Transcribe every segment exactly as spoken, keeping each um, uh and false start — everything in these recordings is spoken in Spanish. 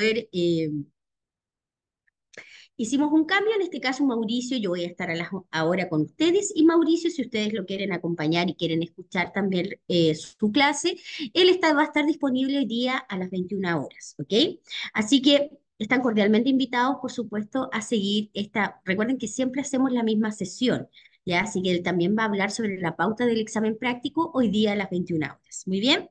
poder... Eh, Hicimos un cambio, en este caso Mauricio, yo voy a estar a la, ahora con ustedes, y Mauricio, si ustedes lo quieren acompañar y quieren escuchar también eh, su clase, él está, va a estar disponible hoy día a las veintiuna horas, ¿ok? Así que están cordialmente invitados, por supuesto, a seguir esta, recuerden que siempre hacemos la misma sesión, ¿ya? Así que él también va a hablar sobre la pauta del examen práctico hoy día a las veintiuna horas, ¿muy bien?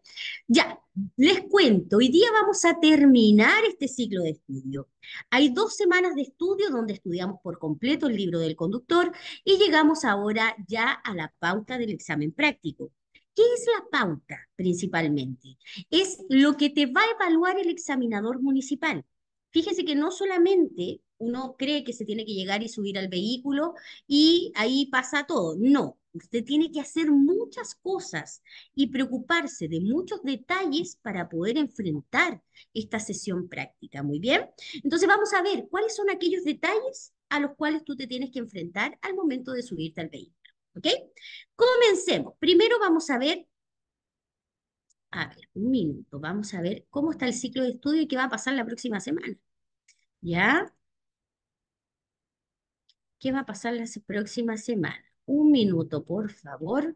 Ya, les cuento, hoy día vamos a terminar este ciclo de estudio. Hay dos semanas de estudio donde estudiamos por completo el libro del conductor y llegamos ahora ya a la pauta del examen práctico. ¿Qué es la pauta principalmente? Es lo que te va a evaluar el examinador municipal. Fíjense que no solamente uno cree que se tiene que llegar y subir al vehículo y ahí pasa todo. No, usted tiene que hacer muchas cosas y preocuparse de muchos detalles para poder enfrentar esta sesión práctica. Muy bien, entonces vamos a ver cuáles son aquellos detalles a los cuales tú te tienes que enfrentar al momento de subirte al vehículo. ¿Ok? Comencemos. Primero vamos a ver, a ver, un minuto, vamos a ver cómo está el ciclo de estudio y qué va a pasar la próxima semana. ¿Ya? ¿Qué va a pasar la próxima semana? Un minuto, por favor.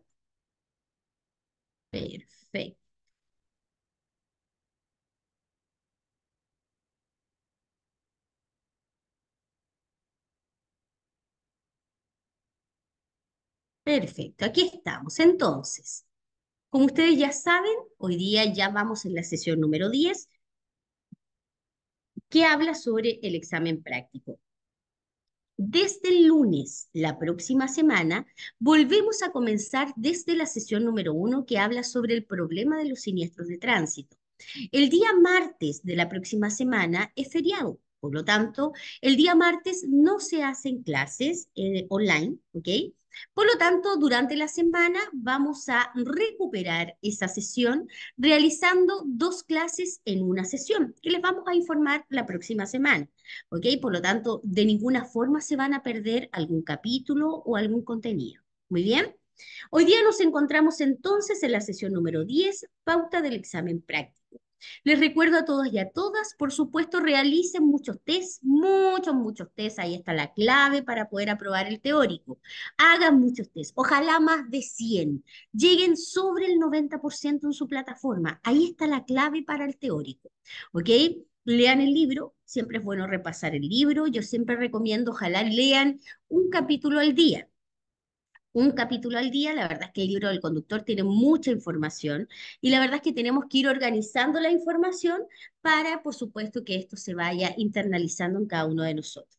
Perfecto. Perfecto, aquí estamos. Entonces, como ustedes ya saben, hoy día ya vamos en la sesión número diez, que habla sobre el examen práctico. Desde el lunes, la próxima semana, volvemos a comenzar desde la sesión número uno que habla sobre el problema de los siniestros de tránsito. El día martes de la próxima semana es feriado, por lo tanto, el día martes no se hacen clases eh, online, ¿ok? Por lo tanto, durante la semana vamos a recuperar esa sesión realizando dos clases en una sesión, que les vamos a informar la próxima semana, ¿ok? Por lo tanto, de ninguna forma se van a perder algún capítulo o algún contenido, ¿muy bien? Hoy día nos encontramos entonces en la sesión número diez, pauta del examen práctico. Les recuerdo a todos y a todas, por supuesto, realicen muchos tests, muchos, muchos tests, ahí está la clave para poder aprobar el teórico. Hagan muchos tests, ojalá más de cien, lleguen sobre el noventa por ciento en su plataforma, ahí está la clave para el teórico, ¿ok? Lean el libro, siempre es bueno repasar el libro, yo siempre recomiendo, ojalá lean un capítulo al día. un capítulo al día, la verdad es que el libro del conductor tiene mucha información y la verdad es que tenemos que ir organizando la información para, por supuesto, que esto se vaya internalizando en cada uno de nosotros.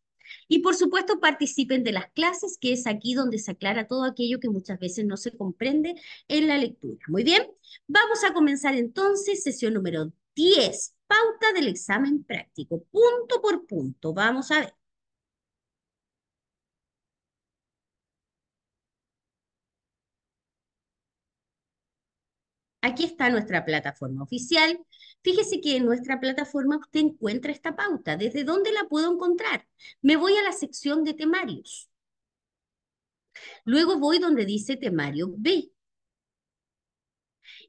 Y por supuesto participen de las clases, que es aquí donde se aclara todo aquello que muchas veces no se comprende en la lectura. Muy bien, vamos a comenzar entonces sesión número diez, pauta del examen práctico, punto por punto, vamos a ver. Aquí está nuestra plataforma oficial. Fíjese que en nuestra plataforma usted encuentra esta pauta. ¿Desde dónde la puedo encontrar? Me voy a la sección de temarios. Luego voy donde dice temario B.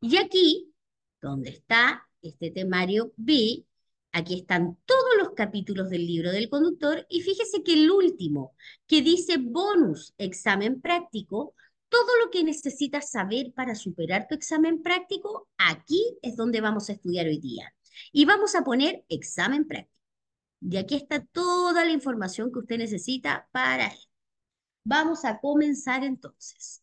Y aquí, donde está este temario B, aquí están todos los capítulos del libro del conductor. Y fíjese que el último, que dice bonus examen práctico, todo lo que necesitas saber para superar tu examen práctico, aquí es donde vamos a estudiar hoy día. Y vamos a poner examen práctico. Y aquí está toda la información que usted necesita para esto. Vamos a comenzar entonces.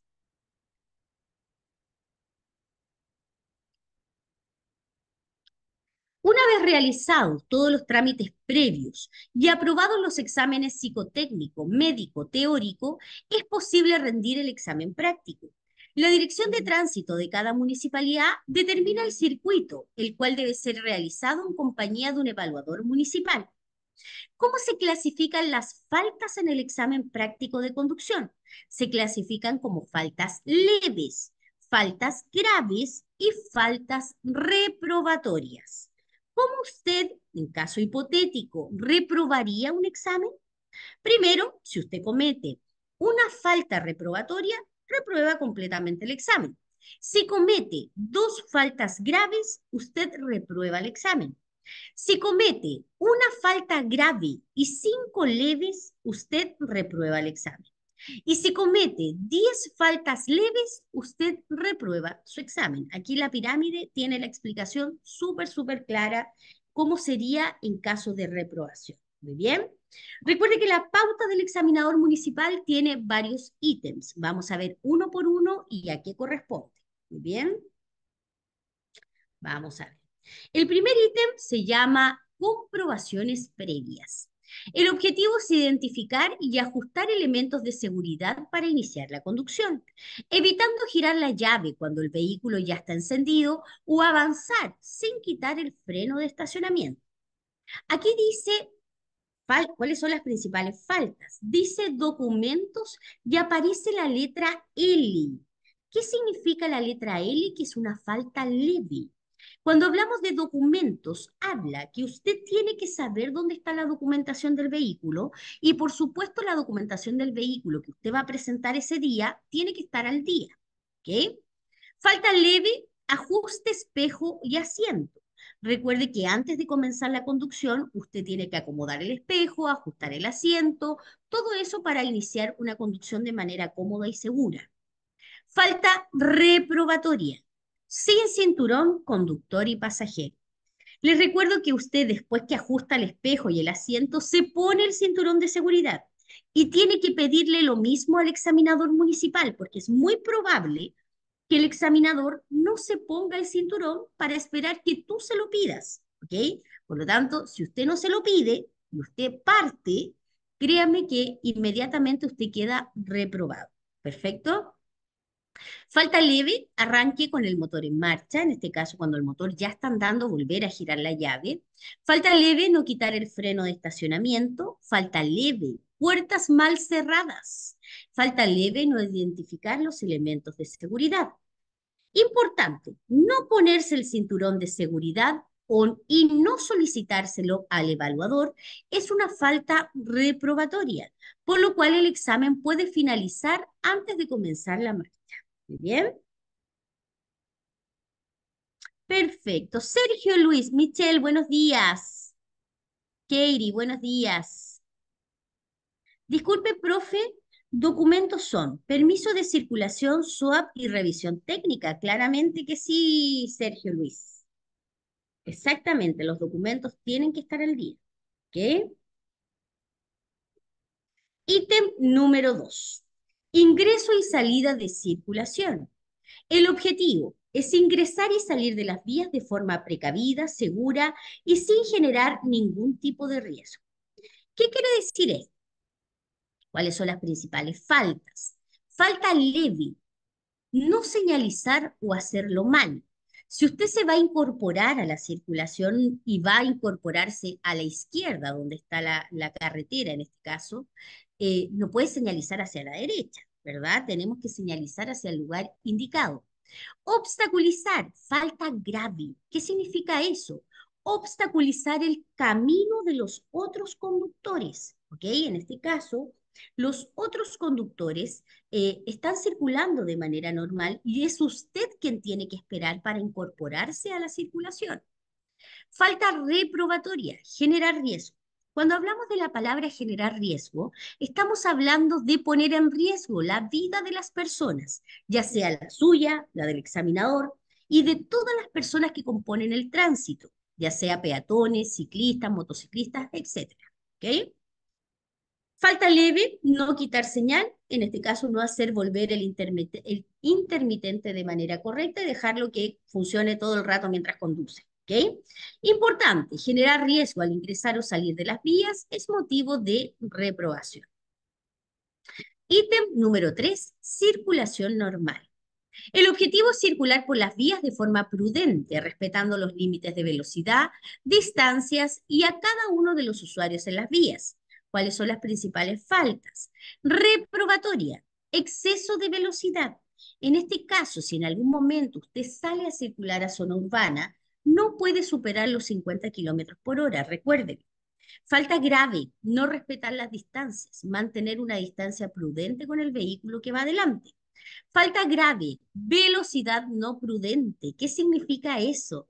Una vez realizados todos los trámites previos y aprobados los exámenes psicotécnico, médico, teórico, es posible rendir el examen práctico. La dirección de tránsito de cada municipalidad determina el circuito, el cual debe ser realizado en compañía de un evaluador municipal. ¿Cómo se clasifican las faltas en el examen práctico de conducción? Se clasifican como faltas leves, faltas graves y faltas reprobatorias. ¿Cómo usted, en caso hipotético, reprobaría un examen? Primero, si usted comete una falta reprobatoria, reprueba completamente el examen. Si comete dos faltas graves, usted reprueba el examen. Si comete una falta grave y cinco leves, usted reprueba el examen. Y si comete diez faltas leves, usted reprueba su examen. Aquí la pirámide tiene la explicación súper, súper clara cómo sería en caso de reprobación. Muy bien. Recuerde que la pauta del examinador municipal tiene varios ítems. Vamos a ver uno por uno y a qué corresponde. Muy bien. Vamos a ver. El primer ítem se llama comprobaciones previas. El objetivo es identificar y ajustar elementos de seguridad para iniciar la conducción, evitando girar la llave cuando el vehículo ya está encendido o avanzar sin quitar el freno de estacionamiento. Aquí dice cuáles son las principales faltas. Dice documentos y aparece la letra L. ¿Qué significa la letra L? Que es una falta leve. Cuando hablamos de documentos, habla que usted tiene que saber dónde está la documentación del vehículo y, por supuesto, la documentación del vehículo que usted va a presentar ese día tiene que estar al día, ¿ok? Falta leve, ajuste, espejo y asiento. Recuerde que antes de comenzar la conducción, usted tiene que acomodar el espejo, ajustar el asiento, todo eso para iniciar una conducción de manera cómoda y segura. Falta reprobatoria. Sin cinturón, conductor y pasajero. Les recuerdo que usted, después que ajusta el espejo y el asiento, se pone el cinturón de seguridad y tiene que pedirle lo mismo al examinador municipal, porque es muy probable que el examinador no se ponga el cinturón para esperar que tú se lo pidas, ¿ok? Por lo tanto, si usted no se lo pide y usted parte, créame que inmediatamente usted queda reprobado. ¿Perfecto? Falta leve, arranque con el motor en marcha, en este caso cuando el motor ya está andando, volver a girar la llave. Falta leve, no quitar el freno de estacionamiento. Falta leve, puertas mal cerradas. Falta leve, no identificar los elementos de seguridad. Importante, no ponerse el cinturón de seguridad o, y no solicitárselo al evaluador es una falta reprobatoria, por lo cual el examen puede finalizar antes de comenzar la marcha. Muy bien. Perfecto. Sergio Luis, Michelle, buenos días. Katie, buenos días. Disculpe, profe, documentos son permiso de circulación, S O A P y revisión técnica. Claramente que sí, Sergio Luis. Exactamente, los documentos tienen que estar al día. ¿Ok? Ítem número dos. Ingreso y salida de circulación. El objetivo es ingresar y salir de las vías de forma precavida, segura y sin generar ningún tipo de riesgo. ¿Qué quiere decir esto? ¿Cuáles son las principales faltas? Falta leve, no señalizar o hacerlo mal. Si usted se va a incorporar a la circulación y va a incorporarse a la izquierda, donde está la, la carretera en este caso, eh, no puede señalizar hacia la derecha, ¿verdad? Tenemos que señalizar hacia el lugar indicado. Obstaculizar, falta grave. ¿Qué significa eso? Obstaculizar el camino de los otros conductores, ¿ok? En este caso, los otros conductores eh, están circulando de manera normal y es usted quien tiene que esperar para incorporarse a la circulación. Falta reprobatoria, generar riesgo. Cuando hablamos de la palabra generar riesgo, estamos hablando de poner en riesgo la vida de las personas, ya sea la suya, la del examinador y de todas las personas que componen el tránsito, ya sea peatones, ciclistas, motociclistas, etcétera. ¿Ok? Falta leve, no quitar señal, en este caso no hacer volver el, el intermitente de manera correcta y dejarlo que funcione todo el rato mientras conduce. ¿Okay? Importante, generar riesgo al ingresar o salir de las vías es motivo de reprobación. Ítem número tres, circulación normal. El objetivo es circular por las vías de forma prudente, respetando los límites de velocidad, distancias y a cada uno de los usuarios en las vías. ¿Cuáles son las principales faltas? Reprobatoria, exceso de velocidad. En este caso, si en algún momento usted sale a circular a zona urbana, no puede superar los cincuenta kilómetros por hora, recuerden. Falta grave, no respetar las distancias, mantener una distancia prudente con el vehículo que va adelante. Falta grave, velocidad no prudente. ¿Qué significa eso?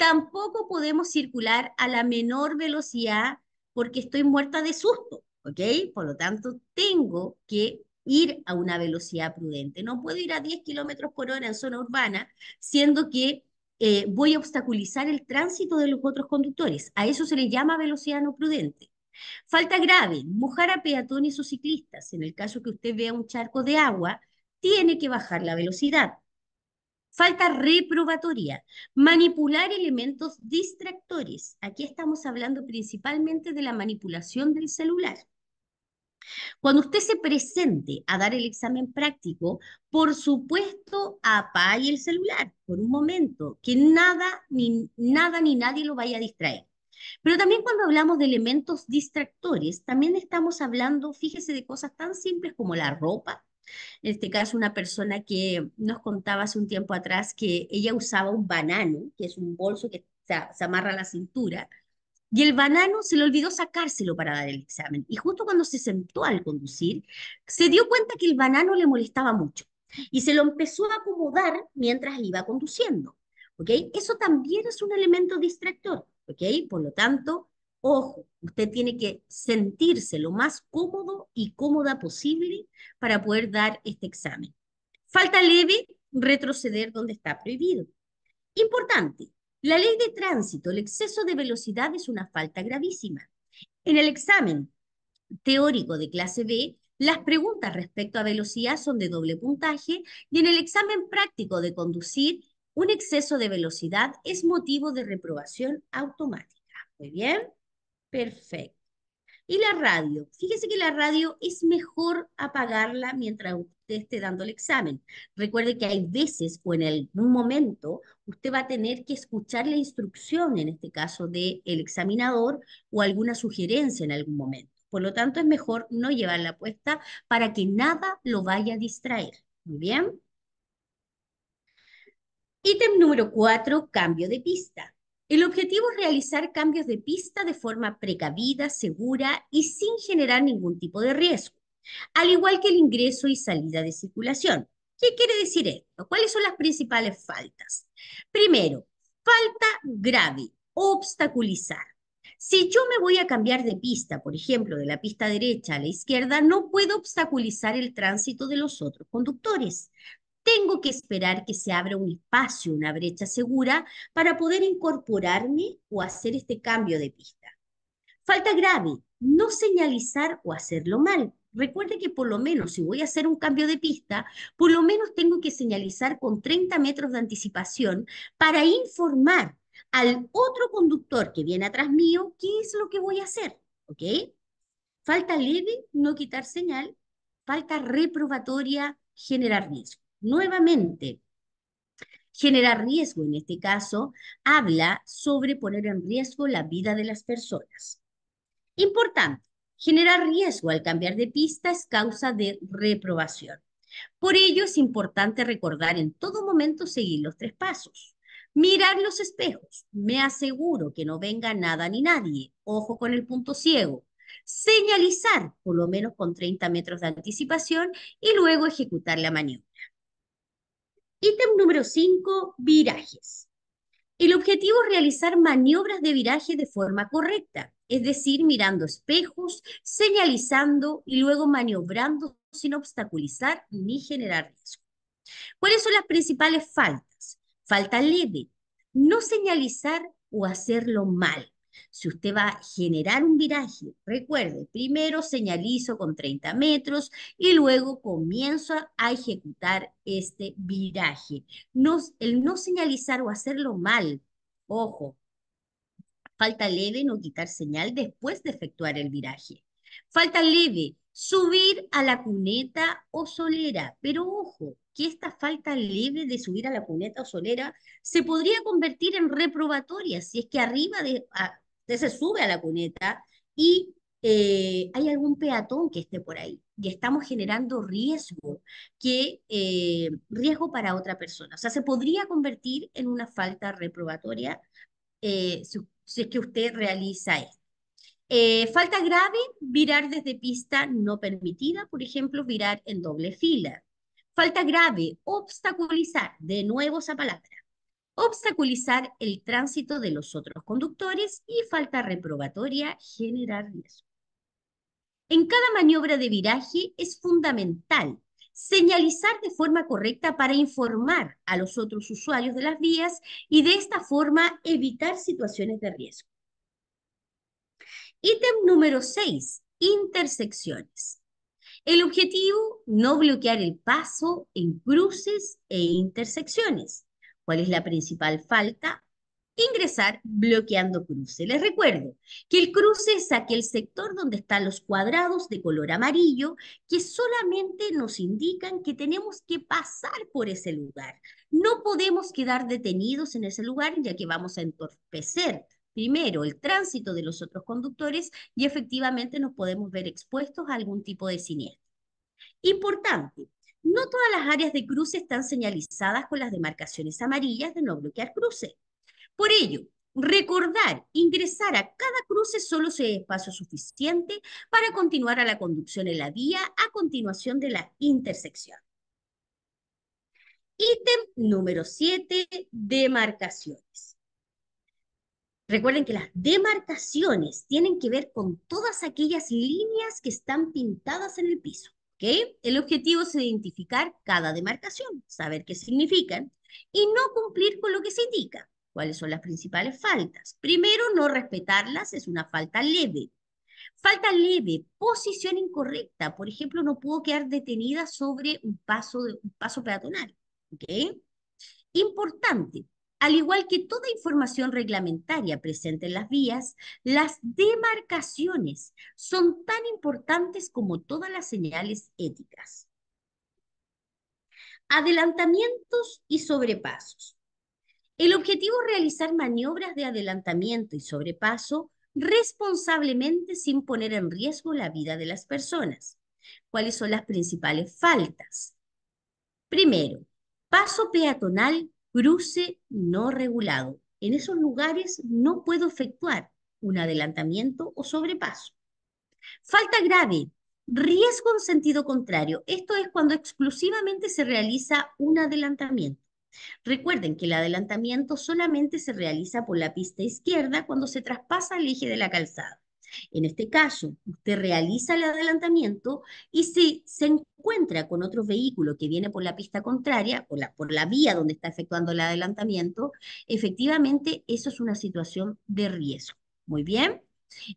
Tampoco podemos circular a la menor velocidad porque estoy muerta de susto, ¿ok? Por lo tanto, tengo que ir a una velocidad prudente. No puedo ir a diez kilómetros por hora en zona urbana, siendo que eh, voy a obstaculizar el tránsito de los otros conductores. A eso se le llama velocidad no prudente. Falta grave, mojar a peatones o ciclistas. En el caso que usted vea un charco de agua, tiene que bajar la velocidad. Falta reprobatoria, manipular elementos distractores. Aquí estamos hablando principalmente de la manipulación del celular. Cuando usted se presente a dar el examen práctico, por supuesto, apague el celular por un momento, que nada ni, nada ni nadie lo vaya a distraer. Pero también cuando hablamos de elementos distractores, también estamos hablando, fíjese, de cosas tan simples como la ropa. En este caso, una persona que nos contaba hace un tiempo atrás que ella usaba un banano, que es un bolso que se, se amarra a la cintura, y el banano se le olvidó sacárselo para dar el examen. Y justo cuando se sentó al conducir, se dio cuenta que el banano le molestaba mucho y se lo empezó a acomodar mientras iba conduciendo, ¿ok? Eso también es un elemento distractor, ¿ok? Por lo tanto, ojo, usted tiene que sentirse lo más cómodo y cómoda posible para poder dar este examen. Falta leve, retroceder donde está prohibido. Importante, la ley de tránsito, el exceso de velocidad es una falta gravísima. En el examen teórico de clase B, las preguntas respecto a velocidad son de doble puntaje y en el examen práctico de conducir, un exceso de velocidad es motivo de reprobación automática. Muy bien. Perfecto. Y la radio. Fíjese que la radio es mejor apagarla mientras usted esté dando el examen. Recuerde que hay veces o en algún momento usted va a tener que escuchar la instrucción, en este caso del examinador, o alguna sugerencia en algún momento. Por lo tanto, es mejor no llevarla puesta para que nada lo vaya a distraer. Muy bien. Ítem número cuatro, cambio de pista. El objetivo es realizar cambios de pista de forma precavida, segura y sin generar ningún tipo de riesgo, al igual que el ingreso y salida de circulación. ¿Qué quiere decir esto? ¿Cuáles son las principales faltas? Primero, falta grave, obstaculizar. Si yo me voy a cambiar de pista, por ejemplo, de la pista derecha a la izquierda, no puedo obstaculizar el tránsito de los otros conductores. Tengo que esperar que se abra un espacio, una brecha segura, para poder incorporarme o hacer este cambio de pista. Falta grave, no señalizar o hacerlo mal. Recuerde que por lo menos, si voy a hacer un cambio de pista, por lo menos tengo que señalizar con treinta metros de anticipación para informar al otro conductor que viene atrás mío qué es lo que voy a hacer, ¿ok? Falta leve, no quitar señal. Falta reprobatoria, generar riesgo. Nuevamente, generar riesgo en este caso habla sobre poner en riesgo la vida de las personas. Importante, generar riesgo al cambiar de pista es causa de reprobación. Por ello es importante recordar en todo momento seguir los tres pasos. Mirar los espejos, me aseguro que no venga nada ni nadie, ojo con el punto ciego. Señalizar, por lo menos con treinta metros de anticipación, y luego ejecutar la maniobra. Ítem número cinco, virajes. El objetivo es realizar maniobras de viraje de forma correcta, es decir, mirando espejos, señalizando y luego maniobrando sin obstaculizar ni generar riesgo. ¿Cuáles son las principales faltas? Falta leve, no señalizar o hacerlo mal. Si usted va a generar un viraje, recuerde, primero señalizo con treinta metros y luego comienzo a ejecutar este viraje. No, el no señalizar o hacerlo mal, ojo, falta leve, no quitar señal después de efectuar el viraje. Falta leve, subir a la cuneta o solera, pero ojo, que esta falta leve de subir a la cuneta o solera se podría convertir en reprobatoria si es que arriba de, a, de se sube a la cuneta y eh, hay algún peatón que esté por ahí y estamos generando riesgo, que, eh, riesgo para otra persona. O sea, se podría convertir en una falta reprobatoria eh, si, si es que usted realiza esto. Eh, falta grave, virar desde pista no permitida, por ejemplo, virar en doble fila. Falta grave, obstaculizar, de nuevo esa palabra. obstaculizar el tránsito de los otros conductores y falta reprobatoria, generar riesgo. En cada maniobra de viraje es fundamental señalizar de forma correcta para informar a los otros usuarios de las vías y de esta forma evitar situaciones de riesgo. Ítem número seis, intersecciones. El objetivo, no bloquear el paso en cruces e intersecciones. ¿Cuál es la principal falta? Ingresar bloqueando cruce. Les recuerdo que el cruce es aquel sector donde están los cuadrados de color amarillo que solamente nos indican que tenemos que pasar por ese lugar. No podemos quedar detenidos en ese lugar ya que vamos a entorpecer primero el tránsito de los otros conductores y efectivamente nos podemos ver expuestos a algún tipo de siniestro. Importante. No todas las áreas de cruce están señalizadas con las demarcaciones amarillas de no bloquear cruce. Por ello, recordar ingresar a cada cruce solo si hay espacio suficiente para continuar a la conducción en la vía a continuación de la intersección. Ítem número siete, demarcaciones. Recuerden que las demarcaciones tienen que ver con todas aquellas líneas que están pintadas en el piso. ¿Okay? El objetivo es identificar cada demarcación, saber qué significan y no cumplir con lo que se indica. ¿Cuáles son las principales faltas? Primero, no respetarlas es una falta leve. Falta leve, posición incorrecta. Por ejemplo, no puedo quedar detenida sobre un paso, de, un paso peatonal. ¿Okay? Importante. Al igual que toda información reglamentaria presente en las vías, las demarcaciones son tan importantes como todas las señales éticas. Adelantamientos y sobrepasos. El objetivo es realizar maniobras de adelantamiento y sobrepaso responsablemente sin poner en riesgo la vida de las personas. ¿Cuáles son las principales faltas? Primero, paso peatonal. Cruce no regulado. En esos lugares no puedo efectuar un adelantamiento o sobrepaso. Falta grave. Riesgo en sentido contrario. Esto es cuando exclusivamente se realiza un adelantamiento. Recuerden que el adelantamiento solamente se realiza por la pista izquierda cuando se traspasa el eje de la calzada. En este caso, usted realiza el adelantamiento y si se encuentra con otro vehículo que viene por la pista contraria, por la, por la vía donde está efectuando el adelantamiento, efectivamente eso es una situación de riesgo. Muy bien.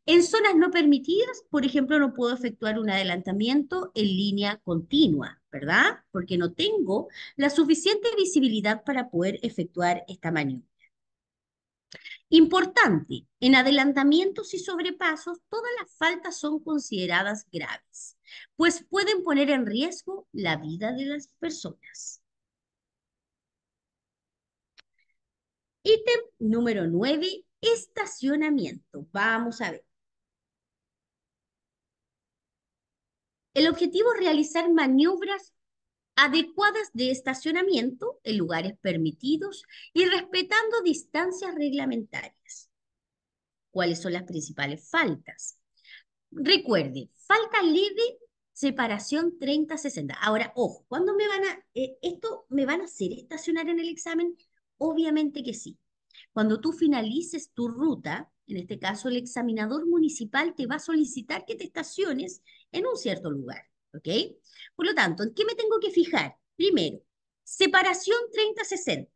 En zonas no permitidas, por ejemplo, no puedo efectuar un adelantamiento en línea continua, ¿verdad? Porque no tengo la suficiente visibilidad para poder efectuar esta maniobra. Importante, en adelantamientos y sobrepasos, todas las faltas son consideradas graves, pues pueden poner en riesgo la vida de las personas. Ítem número nueve, estacionamiento. Vamos a ver. El objetivo es realizar maniobras adecuadas de estacionamiento en lugares permitidos y respetando distancias reglamentarias. ¿Cuáles son las principales faltas? Recuerde, falta leve, separación treinta a sesenta. Ahora, ojo, ¿cuándo me van a, eh, esto me van a hacer estacionar en el examen? Obviamente que sí. Cuando tú finalices tu ruta, en este caso el examinador municipal te va a solicitar que te estaciones en un cierto lugar. ¿Ok? Por lo tanto, ¿en qué me tengo que fijar? Primero, separación treinta a sesenta.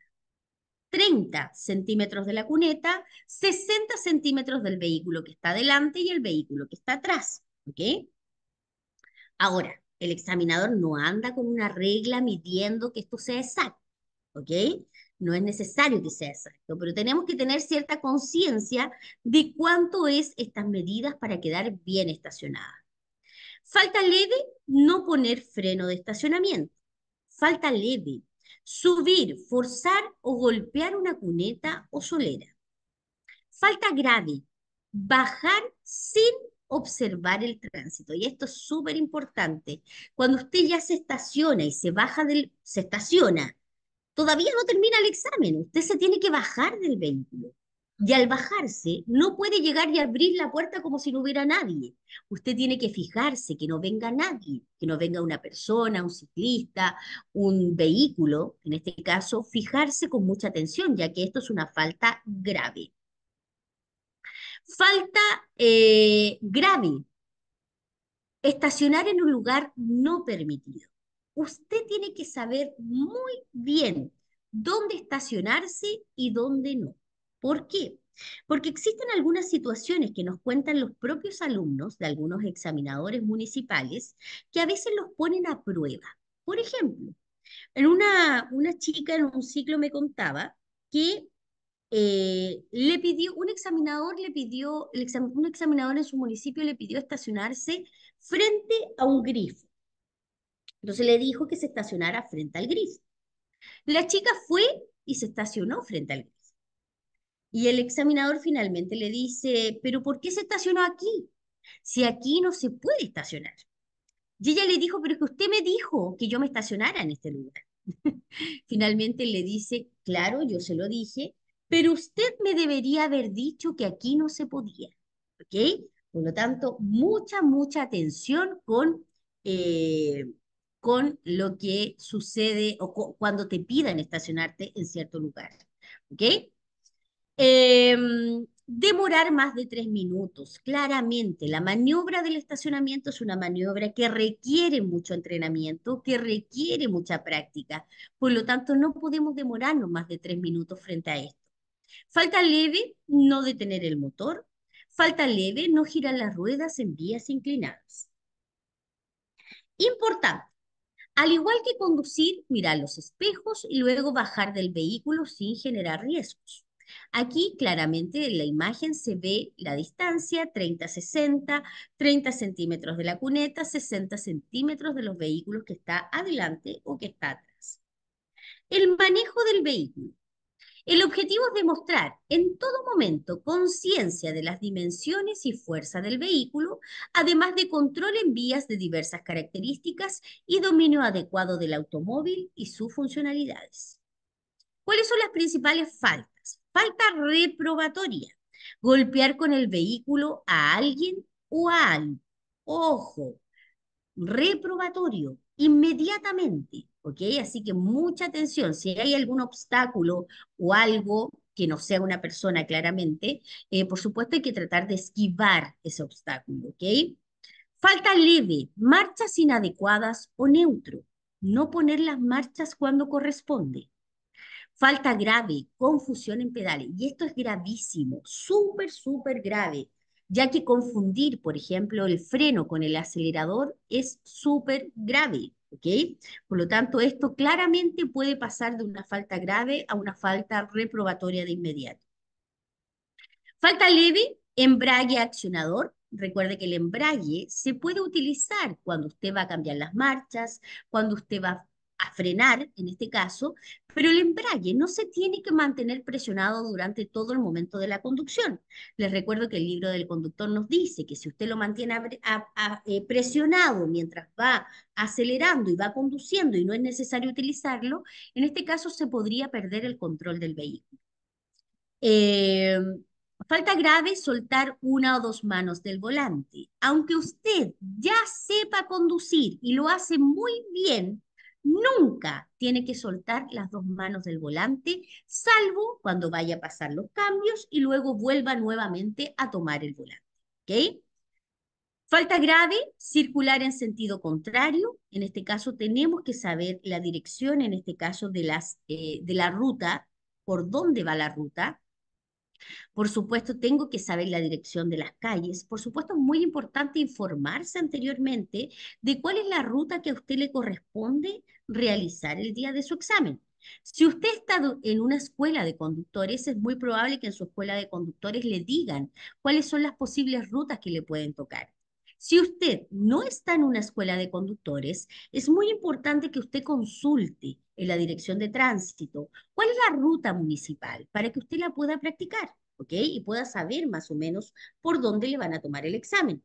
treinta centímetros de la cuneta, sesenta centímetros del vehículo que está delante y el vehículo que está atrás. ¿Ok? Ahora, el examinador no anda con una regla midiendo que esto sea exacto. ¿Ok? No es necesario que sea exacto, pero tenemos que tener cierta conciencia de cuánto es estas medidas para quedar bien estacionada. Falta leve, no poner freno de estacionamiento. Falta leve, subir, forzar o golpear una cuneta o solera. Falta grave, bajar sin observar el tránsito. Y esto es súper importante. Cuando usted ya se estaciona y se baja del... se estaciona, todavía no termina el examen. Usted se tiene que bajar del vehículo. y al bajarse no puede llegar y abrir la puerta como si no hubiera nadie. Usted tiene que fijarse que no venga nadie, que no venga una persona, un ciclista, un vehículo, en este caso, fijarse con mucha atención, ya que esto es una falta grave. Falta eh, grave. Estacionar en un lugar no permitido. Usted tiene que saber muy bien dónde estacionarse y dónde no. ¿Por qué? Porque existen algunas situaciones que nos cuentan los propios alumnos de algunos examinadores municipales que a veces los ponen a prueba. Por ejemplo, en una, una chica en un ciclo me contaba que eh, le pidió, un examinador le pidió, el exam, un examinador en su municipio le pidió estacionarse frente a un grifo. Entonces le dijo que se estacionara frente al grifo. La chica fue y se estacionó frente al grifo. Y el examinador finalmente le dice, ¿pero por qué se estacionó aquí? Si aquí no se puede estacionar. Y ella le dijo, pero es que usted me dijo que yo me estacionara en este lugar. Finalmente le dice, claro, yo se lo dije, pero usted me debería haber dicho que aquí no se podía. ¿Ok? Por lo tanto, mucha, mucha atención con, eh, con lo que sucede o cu cuando te pidan estacionarte en cierto lugar. ¿Ok? Eh, demorar más de tres minutos. Claramente, la maniobra del estacionamiento es una maniobra que requiere mucho entrenamiento, que requiere mucha práctica. Por lo tanto, no podemos demorarnos más de tres minutos frente a esto. Falta leve, no detener el motor. Falta leve, no girar las ruedas en vías inclinadas. Importante. Al igual que conducir, mirar los espejos y luego bajar del vehículo sin generar riesgos. Aquí claramente en la imagen se ve la distancia, treinta a sesenta, treinta centímetros de la cuneta, sesenta centímetros de los vehículos que está adelante o que está atrás. El manejo del vehículo. El objetivo es demostrar en todo momento conciencia de las dimensiones y fuerza del vehículo, además de control en vías de diversas características y dominio adecuado del automóvil y sus funcionalidades. ¿Cuáles son las principales faltas? Falta reprobatoria, golpear con el vehículo a alguien o a algo. Ojo, reprobatorio, inmediatamente, ¿ok? Así que mucha atención, si hay algún obstáculo o algo que no sea una persona claramente, eh, por supuesto hay que tratar de esquivar ese obstáculo, ¿ok? Falta leve, marchas inadecuadas o neutro, no poner las marchas cuando corresponde. Falta grave, confusión en pedales. Y esto es gravísimo, súper, súper grave, ya que confundir, por ejemplo, el freno con el acelerador es súper grave, ¿ok? Por lo tanto, esto claramente puede pasar de una falta grave a una falta reprobatoria de inmediato. Falta leve, embrague accionador. Recuerde que el embrague se puede utilizar cuando usted va a cambiar las marchas, cuando usted va a a frenar, en este caso, pero el embrague no se tiene que mantener presionado durante todo el momento de la conducción. Les recuerdo que el libro del conductor nos dice que si usted lo mantiene a, a, a, eh, presionado mientras va acelerando y va conduciendo y no es necesario utilizarlo, en este caso se podría perder el control del vehículo. Eh, Falta grave, soltar una o dos manos del volante. Aunque usted ya sepa conducir y lo hace muy bien, nunca tiene que soltar las dos manos del volante, salvo cuando vaya a pasar los cambios y luego vuelva nuevamente a tomar el volante. ¿Ok? Falta grave, circular en sentido contrario. En este caso tenemos que saber la dirección, en este caso de, las, eh, de la ruta, por dónde va la ruta. Por supuesto, tengo que saber la dirección de las calles. Por supuesto, es muy importante informarse anteriormente de cuál es la ruta que a usted le corresponde realizar el día de su examen. Si usted está en una escuela de conductores, es muy probable que en su escuela de conductores le digan cuáles son las posibles rutas que le pueden tocar. Si usted no está en una escuela de conductores, es muy importante que usted consulte en la dirección de tránsito cuál es la ruta municipal para que usted la pueda practicar, ¿ok? Y pueda saber más o menos por dónde le van a tomar el examen.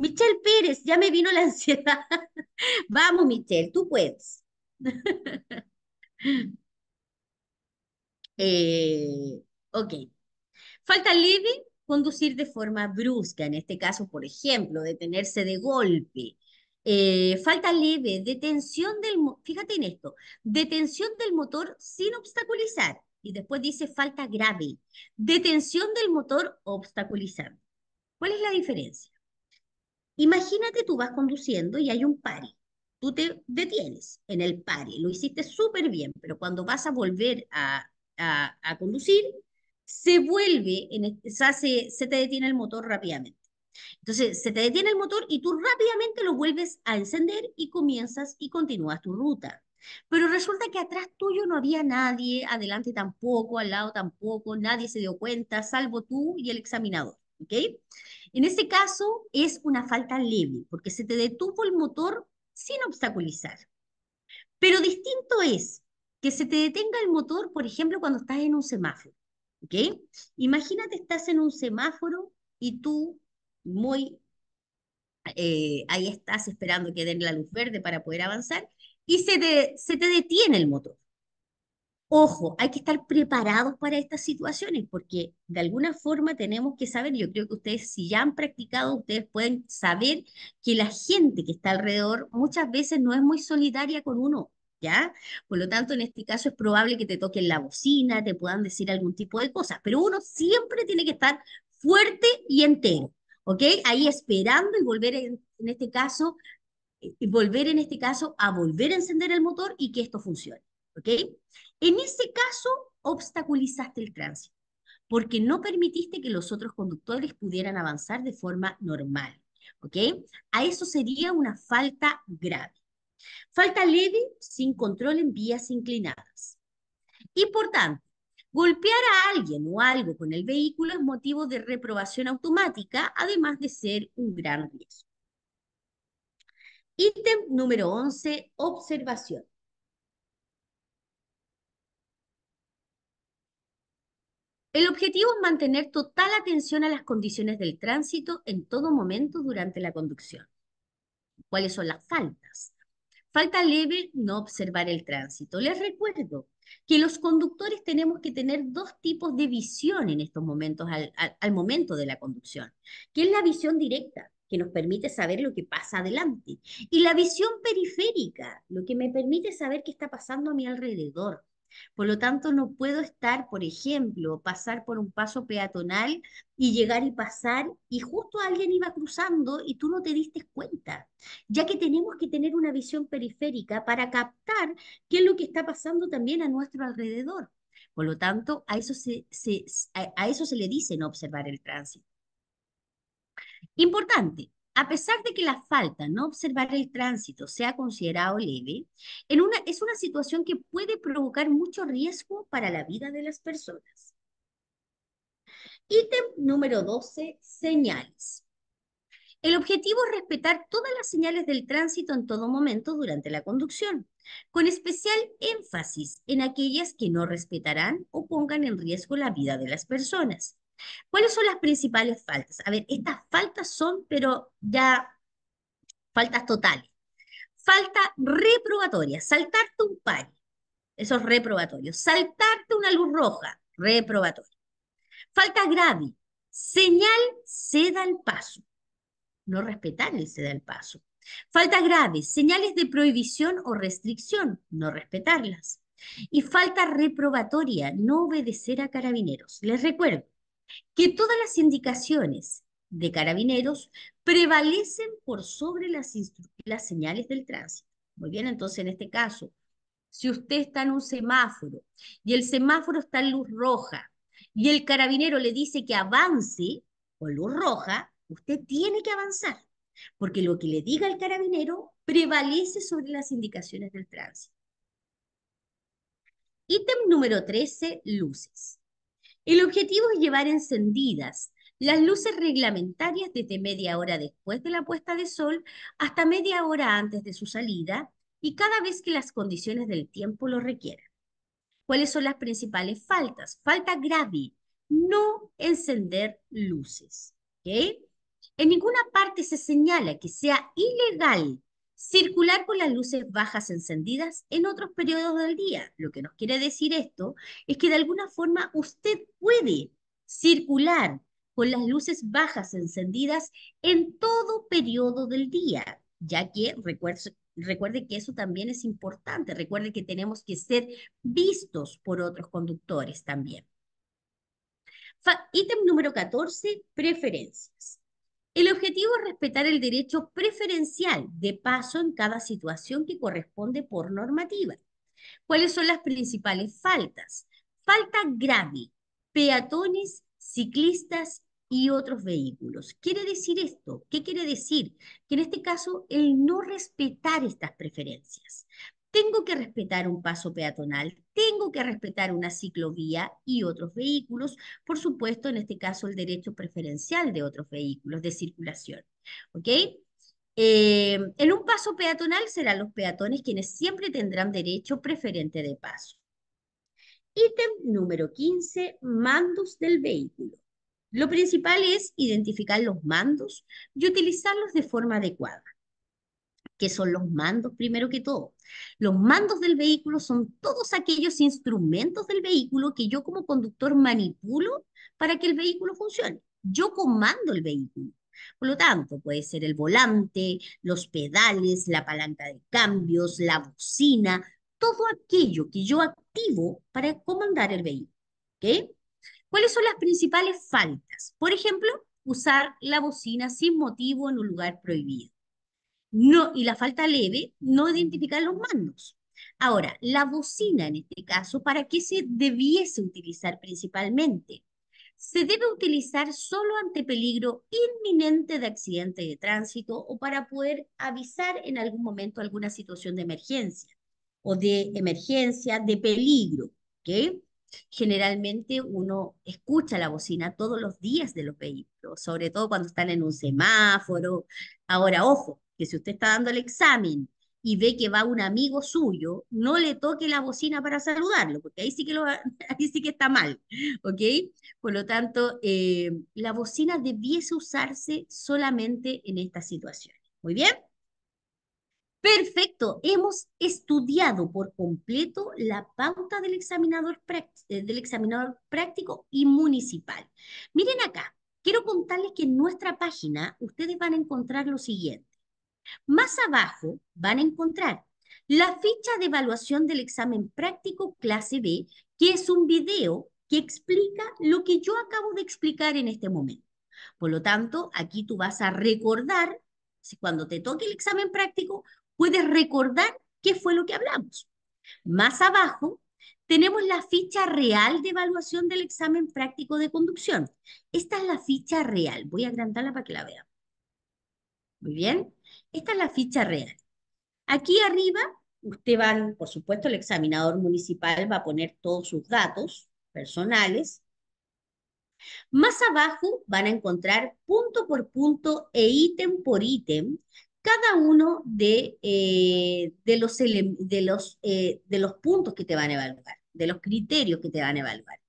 Michelle Pérez, ya me vino la ansiedad. Vamos, Michelle, tú puedes. eh, Ok. Falta leve, conducir de forma brusca, en este caso, por ejemplo, detenerse de golpe. Eh, falta leve, detención del motor, fíjate en esto, detención del motor sin obstaculizar. Y después dice falta grave, detención del motor obstaculizando. ¿Cuál es la diferencia? Imagínate tú vas conduciendo y hay un pare. Tú te detienes en el pare, lo hiciste súper bien, pero cuando vas a volver a, a, a conducir, se vuelve, en, o sea, se, se te detiene el motor rápidamente. Entonces, se te detiene el motor y tú rápidamente lo vuelves a encender y comienzas y continúas tu ruta. Pero resulta que atrás tuyo no había nadie, adelante tampoco, al lado tampoco, nadie se dio cuenta, salvo tú y el examinador, ¿ok? En este caso es una falta leve, porque se te detuvo el motor sin obstaculizar. Pero distinto es que se te detenga el motor, por ejemplo, cuando estás en un semáforo, ¿ok? Imagínate estás en un semáforo y tú muy... Eh, ahí estás esperando que den la luz verde para poder avanzar, y se te, se te detiene el motor. Ojo, hay que estar preparados para estas situaciones, porque de alguna forma tenemos que saber, yo creo que ustedes si ya han practicado, ustedes pueden saber que la gente que está alrededor muchas veces no es muy solidaria con uno, ¿ya? Por lo tanto, en este caso es probable que te toquen la bocina, te puedan decir algún tipo de cosas, pero uno siempre tiene que estar fuerte y entero, ¿ok? Ahí esperando y volver, en, en este caso... volver en este caso a volver a encender el motor y que esto funcione, ¿ok? En ese caso, obstaculizaste el tránsito, porque no permitiste que los otros conductores pudieran avanzar de forma normal, ¿ok? A eso sería una falta grave. Falta leve, sin control en vías inclinadas. Importante, golpear a alguien o algo con el vehículo es motivo de reprobación automática, además de ser un gran riesgo. Ítem número once, observación. El objetivo es mantener total atención a las condiciones del tránsito en todo momento durante la conducción. ¿Cuáles son las faltas? Falta leve, no observar el tránsito. Les recuerdo que los conductores tenemos que tener dos tipos de visión en estos momentos, al, al, al momento de la conducción, que es la visión directa, que nos permite saber lo que pasa adelante. Y la visión periférica, lo que me permite saber qué está pasando a mi alrededor. Por lo tanto, no puedo estar, por ejemplo, pasar por un paso peatonal y llegar y pasar, y justo alguien iba cruzando y tú no te diste cuenta, ya que tenemos que tener una visión periférica para captar qué es lo que está pasando también a nuestro alrededor. Por lo tanto, a eso se, se, a, a eso se le dice no observar el tránsito. Importante, a pesar de que la falta no observar el tránsito sea considerado leve, en una, es una situación que puede provocar mucho riesgo para la vida de las personas. Ítem número doce, señales. El objetivo es respetar todas las señales del tránsito en todo momento durante la conducción, con especial énfasis en aquellas que no respetarán o pongan en riesgo la vida de las personas. ¿Cuáles son las principales faltas? A ver, estas faltas son, pero ya faltas totales. Falta reprobatoria, saltarte un pare, eso es reprobatorio. Saltarte una luz roja, reprobatorio. Falta grave, señal ceda al paso, no respetar el ceda al paso. Falta grave, señales de prohibición o restricción, no respetarlas. Y falta reprobatoria, no obedecer a carabineros. Les recuerdo que todas las indicaciones de carabineros prevalecen por sobre las, las señales del tránsito. Muy bien, entonces en este caso, si usted está en un semáforo y el semáforo está en luz roja y el carabinero le dice que avance con luz roja, usted tiene que avanzar, porque lo que le diga el carabinero prevalece sobre las indicaciones del tránsito. Ítem número trece, luces. El objetivo es llevar encendidas las luces reglamentarias desde media hora después de la puesta de sol hasta media hora antes de su salida y cada vez que las condiciones del tiempo lo requieran. ¿Cuáles son las principales faltas? Falta grave, no encender luces, ¿okay? En ninguna parte se señala que sea ilegal Circular con las luces bajas encendidas en otros periodos del día. Lo que nos quiere decir esto es que de alguna forma usted puede circular con las luces bajas encendidas en todo periodo del día, ya que recuerde, recuerde que eso también es importante. Recuerde que tenemos que ser vistos por otros conductores también. Ítem número catorce, preferencias. El objetivo es respetar el derecho preferencial de paso en cada situación que corresponde por normativa. ¿Cuáles son las principales faltas? Falta grave, peatones, ciclistas y otros vehículos. ¿Quiere decir esto? ¿Qué quiere decir? Que en este caso, el no respetar estas preferencias. Tengo que respetar un paso peatonal, tengo que respetar una ciclovía y otros vehículos, por supuesto, en este caso, el derecho preferencial de otros vehículos de circulación, ¿ok? Eh, en un paso peatonal serán los peatones quienes siempre tendrán derecho preferente de paso. Ítem número quince, mandos del vehículo. Lo principal es identificar los mandos y utilizarlos de forma adecuada. ¿Qué son los mandos? Primero que todo, los mandos del vehículo son todos aquellos instrumentos del vehículo que yo como conductor manipulo para que el vehículo funcione. Yo comando el vehículo. Por lo tanto, puede ser el volante, los pedales, la palanca de cambios, la bocina, todo aquello que yo activo para comandar el vehículo. ¿Okay? ¿Cuáles son las principales faltas? Por ejemplo, usar la bocina sin motivo en un lugar prohibido. No, y la falta leve, no identificar los mandos. Ahora, la bocina en este caso, ¿para qué se debiese utilizar principalmente? Se debe utilizar solo ante peligro inminente de accidente de tránsito o para poder avisar en algún momento alguna situación de emergencia o de emergencia, de peligro, ¿ok? Generalmente uno escucha la bocina todos los días de los vehículos, sobre todo cuando están en un semáforo. Ahora, ojo, que si usted está dando el examen y ve que va un amigo suyo, no le toque la bocina para saludarlo, porque ahí sí que, lo, ahí sí que está mal, ¿ok? Por lo tanto, eh, la bocina debiese usarse solamente en estas situaciones. ¿Muy bien? Perfecto, hemos estudiado por completo la pauta del examinador, del examinador práctico y municipal. Miren acá, quiero contarles que en nuestra página ustedes van a encontrar lo siguiente. Más abajo van a encontrar la ficha de evaluación del examen práctico clase B, que es un video que explica lo que yo acabo de explicar en este momento. Por lo tanto, aquí tú vas a recordar, si cuando te toque el examen práctico, puedes recordar qué fue lo que hablamos. Más abajo tenemos la ficha real de evaluación del examen práctico de conducción. Esta es la ficha real. Voy a agrandarla para que la vean. Muy bien. Esta es la ficha real. Aquí arriba, usted va, por supuesto, el examinador municipal va a poner todos sus datos personales. Más abajo van a encontrar punto por punto e ítem por ítem cada uno de, eh, de, los, de, los, eh, de los puntos que te van a evaluar, de los criterios que te van a evaluar.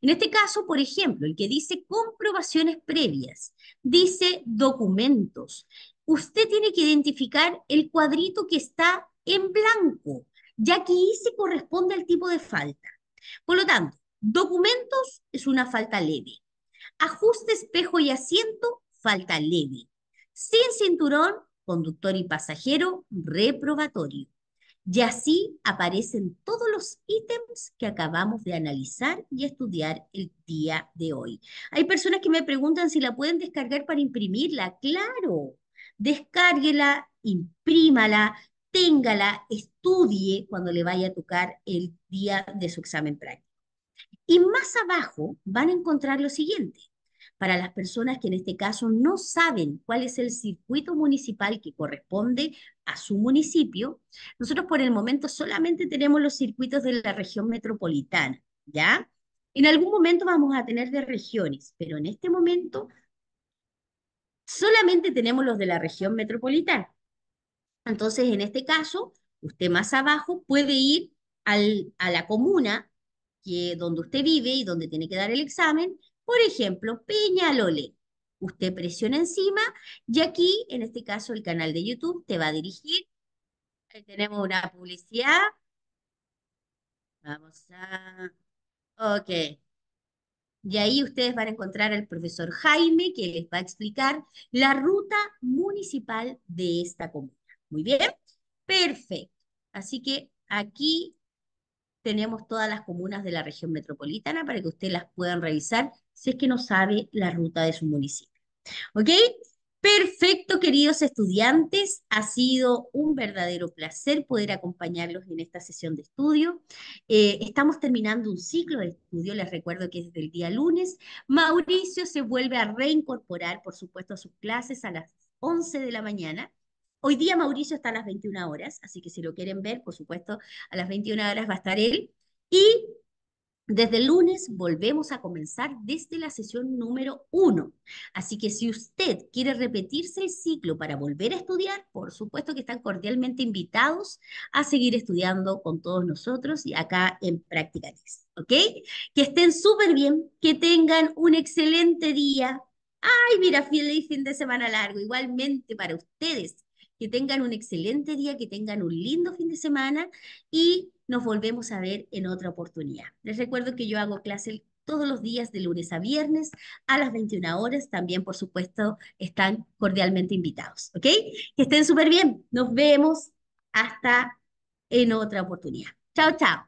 En este caso, por ejemplo, el que dice comprobaciones previas, dice documentos. Usted tiene que identificar el cuadrito que está en blanco, ya que ahí se corresponde al tipo de falta. Por lo tanto, documentos es una falta leve. Ajuste, espejo y asiento, falta leve. Sin cinturón, conductor y pasajero, reprobatorio. Y así aparecen todos los ítems que acabamos de analizar y estudiar el día de hoy. Hay personas que me preguntan si la pueden descargar para imprimirla. ¡Claro! Descárguela, imprímala, téngala, estudie cuando le vaya a tocar el día de su examen práctico. Y más abajo van a encontrar lo siguiente. Para las personas que en este caso no saben cuál es el circuito municipal que corresponde a su municipio, nosotros por el momento solamente tenemos los circuitos de la región metropolitana, ¿ya? En algún momento vamos a tener de regiones, pero en este momento solamente tenemos los de la región metropolitana. Entonces, en este caso, usted más abajo puede ir al, a la comuna que, donde usted vive y donde tiene que dar el examen. Por ejemplo, Peñalolén. Usted presiona encima y aquí, en este caso, el canal de YouTube te va a dirigir Ahí tenemos una publicidad. Vamos a... Ok. Y ahí ustedes van a encontrar al profesor Jaime, que les va a explicar la ruta municipal de esta comuna. Muy bien. Perfecto. Así que aquí tenemos todas las comunas de la región metropolitana para que ustedes las puedan revisar si es que no sabe la ruta de su municipio. ¿Ok? Perfecto, queridos estudiantes, ha sido un verdadero placer poder acompañarlos en esta sesión de estudio. Eh, estamos terminando un ciclo de estudio, les recuerdo que es desde el día lunes. Mauricio se vuelve a reincorporar, por supuesto, a sus clases a las once de la mañana. Hoy día Mauricio está a las veintiuna horas, así que si lo quieren ver, por supuesto, a las veintiuna horas va a estar él. Y desde el lunes volvemos a comenzar desde la sesión número uno. Así que si usted quiere repetirse el ciclo para volver a estudiar, por supuesto que están cordialmente invitados a seguir estudiando con todos nosotros y acá en PracticaTest, ¿ok? Que estén súper bien, que tengan un excelente día. Ay, mira, feliz fin de semana largo, igualmente para ustedes. Que tengan un excelente día, que tengan un lindo fin de semana y nos volvemos a ver en otra oportunidad. Les recuerdo que yo hago clase todos los días de lunes a viernes a las veintiuna horas. También, por supuesto, están cordialmente invitados. ¿Ok? Que estén súper bien. Nos vemos hasta en otra oportunidad. Chao, chao.